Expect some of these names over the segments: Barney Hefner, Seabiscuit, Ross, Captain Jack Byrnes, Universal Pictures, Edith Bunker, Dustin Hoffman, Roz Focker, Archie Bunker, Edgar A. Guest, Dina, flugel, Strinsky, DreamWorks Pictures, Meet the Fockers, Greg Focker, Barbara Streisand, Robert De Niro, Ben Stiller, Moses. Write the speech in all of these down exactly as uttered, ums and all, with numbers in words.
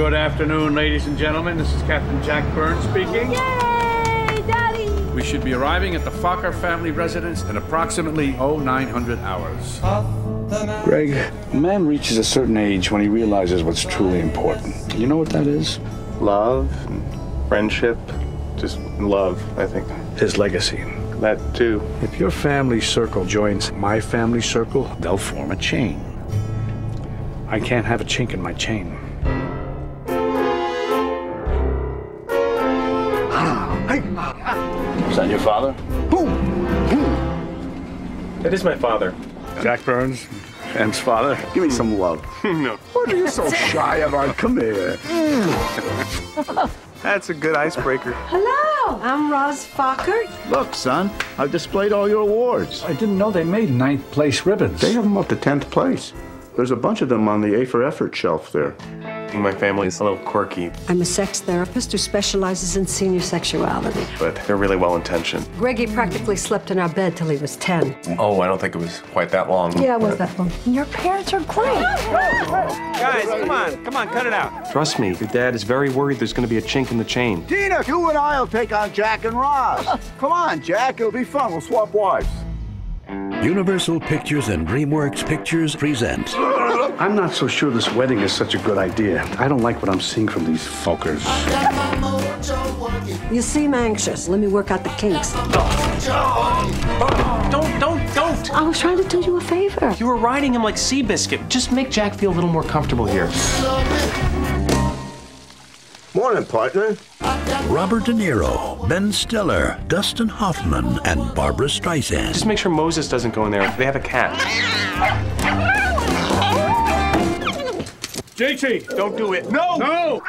Good afternoon, ladies and gentlemen. This is Captain Jack Byrnes speaking. Yay, Daddy! We should be arriving at the Focker family residence in approximately oh nine hundred hours. Greg, a man reaches a certain age when he realizes what's truly important. You know what that is? Love, friendship, just love, I think. His legacy. That too. If your family circle joins my family circle, they'll form a chain. I can't have a chink in my chain. Is that your father? That is my father. Jack Byrnes, Ben's father. Give me some love. No. What are you so shy about? Come here. That's a good icebreaker. Hello, I'm Roz Focker. Look, son, I've displayed all your awards. I didn't know they made ninth place ribbons. They have them up to tenth place. There's a bunch of them on the A for Effort shelf there. My family is a little quirky. I'm a sex therapist who specializes in senior sexuality. But they're really well-intentioned. Reggie practically slept in our bed till he was ten. Oh, I don't think it was quite that long. Yeah, it was that long. Your parents are great. Guys, come on, come on, cut it out. Trust me, your dad is very worried there's going to be a chink in the chain. Dina, you and I will take on Jack and Ross. Come on, Jack, it'll be fun. We'll swap wives. Universal Pictures and DreamWorks Pictures present. I'm not so sure this wedding is such a good idea. I don't like what I'm seeing from these Fockers. You seem anxious. Let me work out the kinks. Don't, don't, don't, don't! I was trying to do you a favor. You were riding him like Seabiscuit. Just make Jack feel a little more comfortable here. Morning, partner. Robert De Niro, Ben Stiller, Dustin Hoffman, and Barbara Streisand. Just make sure Moses doesn't go in there. They have a cat. J T, don't do it. No! No!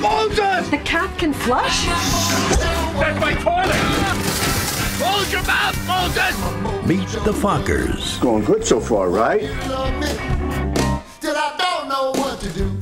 Moses! The cat can flush? That's my toilet! Close your mouth, Moses! Meet the Fockers. Going good so far, right? Still, I don't know what to do.